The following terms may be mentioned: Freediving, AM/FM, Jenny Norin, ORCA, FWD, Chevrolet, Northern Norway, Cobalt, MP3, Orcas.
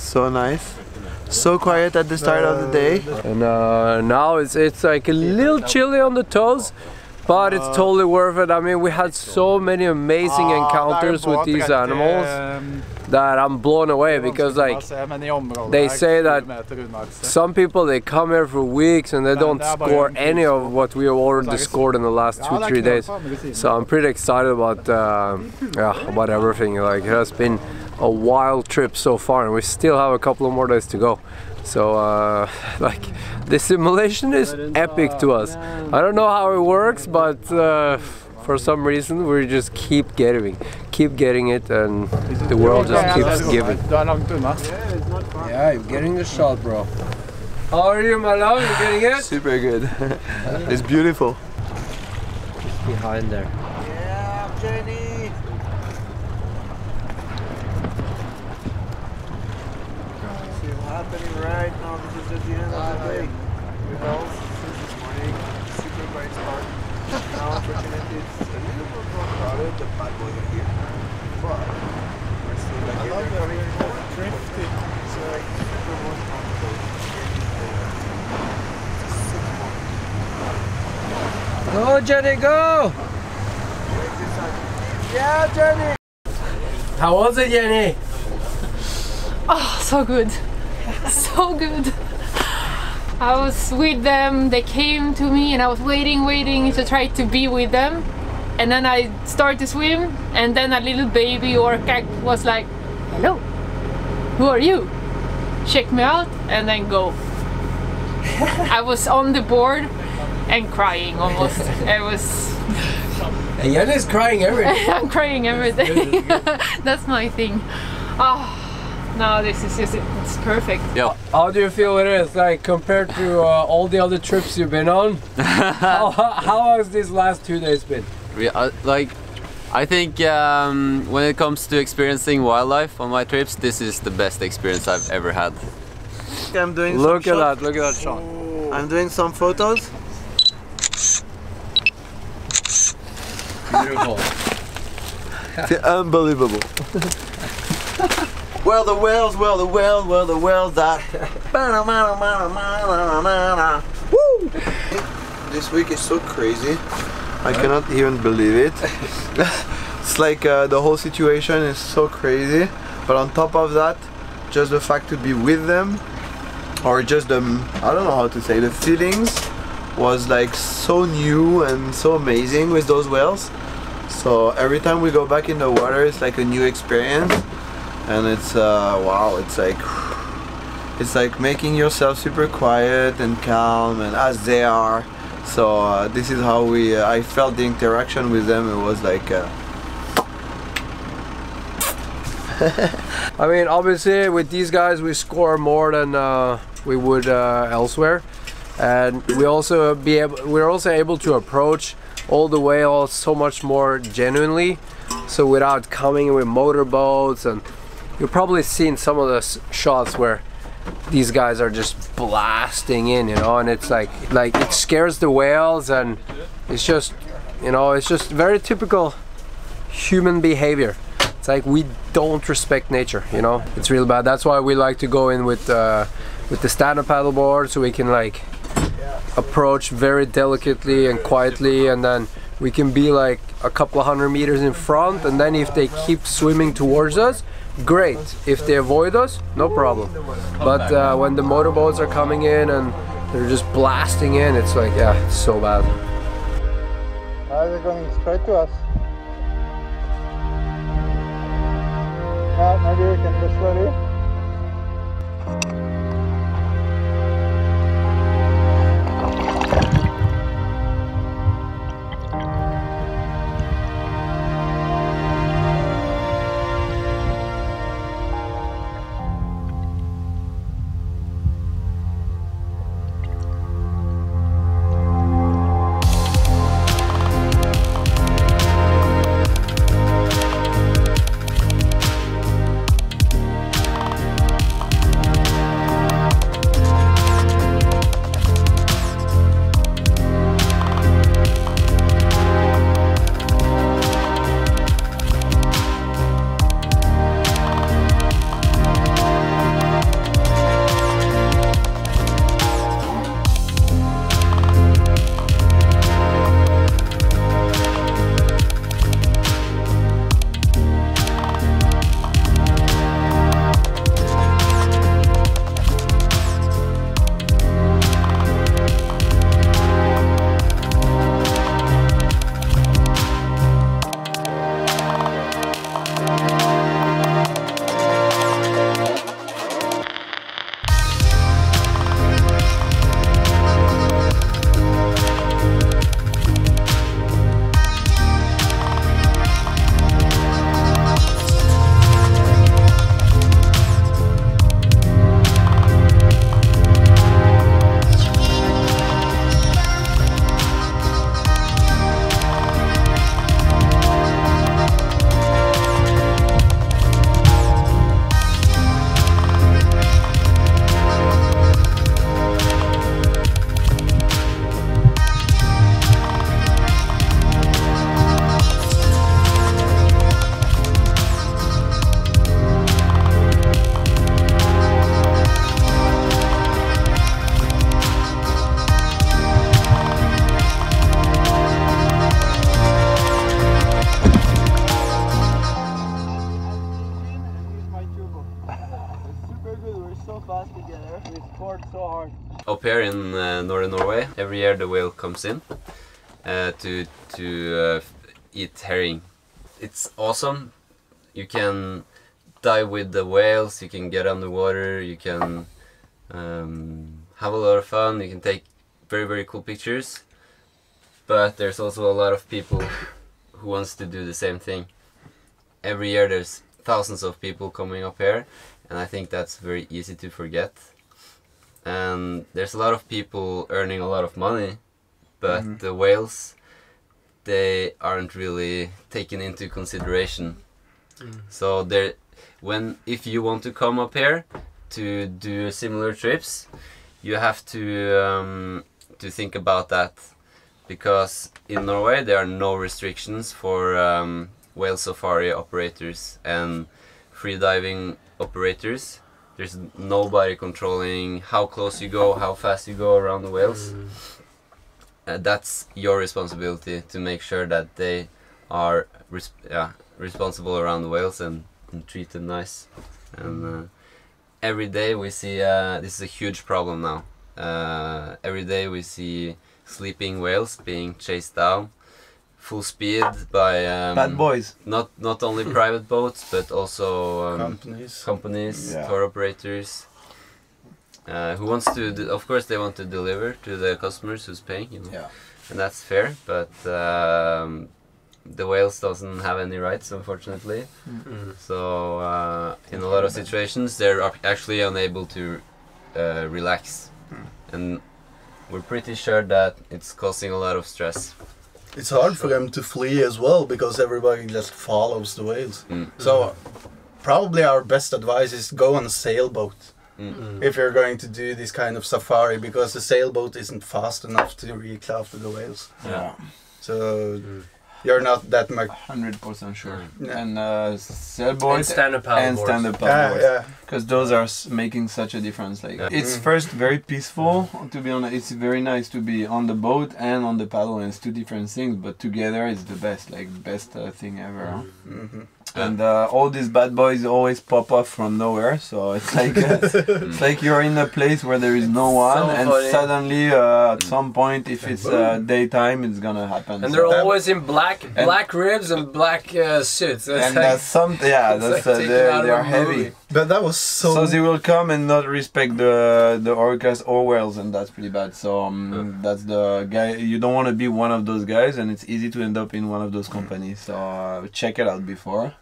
So nice. So quiet at the start of the day. And now it's like a little chilly on the toes, but it's totally worth it. I mean, we had so many amazing encounters with these animals that I'm blown away, because like they say that some people, they come here for weeks and they don't score any of what we have already scored in the last 2-3 days. So I'm pretty excited about everything. Like, it has been a wild trip so far, and we still have a couple of more days to go. So like, this simulation is epic to us. I don't know how it works, but for some reason we just keep getting it, and the world just keeps giving. Yeah, I'm getting the shot, bro. How are you, my love? You getting it? Super good. It's beautiful. It's behind there. Yeah, Jenny. Happening right now, because at the end of the day, we all since this morning, super bright start. Now, unfortunately, it's a little bit more crowded, the bad boys are here. But we're still like here, they're coming over drifting. So, like, super most comfortable. Go, Jenny, go! Yeah, Jenny! How was it, Jenny? Oh, so good. So good. I was with them, they came to me, and I was waiting to try to be with them, and then I started to swim, and then a little baby orca was like, hello, who are you? Check me out, and then go. I was on the board and crying almost. It was... And Jenny's crying every day. I'm crying every day. That's my thing. Oh. No, this is just, it's perfect. Yeah. How do you feel it is, like, compared to all the other trips you've been on? how has these last 2 days been? Like, I think when it comes to experiencing wildlife on my trips, this is the best experience I've ever had. I'm doing look at that shot. Ooh. I'm doing some photos. Beautiful. Unbelievable. Well, the whales, well, the whales, well, the whales that. Woo! This week is so crazy. I cannot even believe it. It's like the whole situation is so crazy. But on top of that, just the fact to be with them, or just the, I don't know how to say, the feelings was like so new and so amazing with those whales. So every time we go back in the water, it's like a new experience. And it's wow, it's like making yourself super quiet and calm, and as they are. So this is how we I felt the interaction with them. It was like I mean, obviously with these guys we score more than we would elsewhere, and we're also able to approach all the whales so much more genuinely, so without coming with motorboats. And you've probably seen some of those shots where these guys are just blasting in, you know, and it's like it scares the whales, and it's just, you know, it's just very typical human behavior. It's like we don't respect nature, you know. It's really bad. That's why we like to go in with the stand-up paddleboard, so we can like approach very delicately and quietly, and then we can be like a couple of 100 meters in front, and then if they keep swimming towards us, great. If they avoid us, no problem. But when the motorboats are coming in and they're just blasting in, it's like, yeah, it's so bad. They're going straight to us. Maybe we can just let it. so fast together, we scored so hard. Up here in northern Norway, every year the whale comes in to eat herring. It's awesome. You can dive with the whales, you can get underwater, you can have a lot of fun, you can take very, very cool pictures. But there's also a lot of people who wants to do the same thing. Every year there's thousands of people coming up here, and I think that's very easy to forget. And there's a lot of people earning a lot of money, but the whales, they aren't really taken into consideration. So there, if you want to come up here to do similar trips, you have to think about that, because in Norway there are no restrictions for whale safari operators and freediving operators. There's nobody controlling how close you go, how fast you go around the whales. That's your responsibility to make sure that they are responsible around the whales and treat them nice. And every day we see, this is a huge problem now, every day we see sleeping whales being chased down full speed by bad boys. Not only private boats, but also companies, tour operators, who wants to, of course they want to deliver to the customers who's paying, you know, and that's fair, but the whales doesn't have any rights, unfortunately. So in a lot of situations they're actually unable to relax, and we're pretty sure that it's causing a lot of stress. It's hard for them to flee as well, because everybody just follows the whales. So probably our best advice is go on a sailboat if you're going to do this kind of safari, because the sailboat isn't fast enough to reach after the whales. So you're not that much 100% sure. And sailboat and stand-up paddleboards, because those are making such a difference. Like it's first very peaceful to be on. It's very nice to be on the boat and on the paddle, and it's two different things. But together, it's the best, like best thing ever. And all these bad boys always pop up from nowhere. So it's like it's like you're in a place where there is no one, so and suddenly at some point, if it's daytime, it's gonna happen. And so they're always in black ribs and black suits. That's and like, that's some that's like they are heavy. But that was so. So they will come and not respect the orcas or whales, and that's pretty bad. So that's the guy. You don't want to be one of those guys, and it's easy to end up in one of those companies. So check it out before.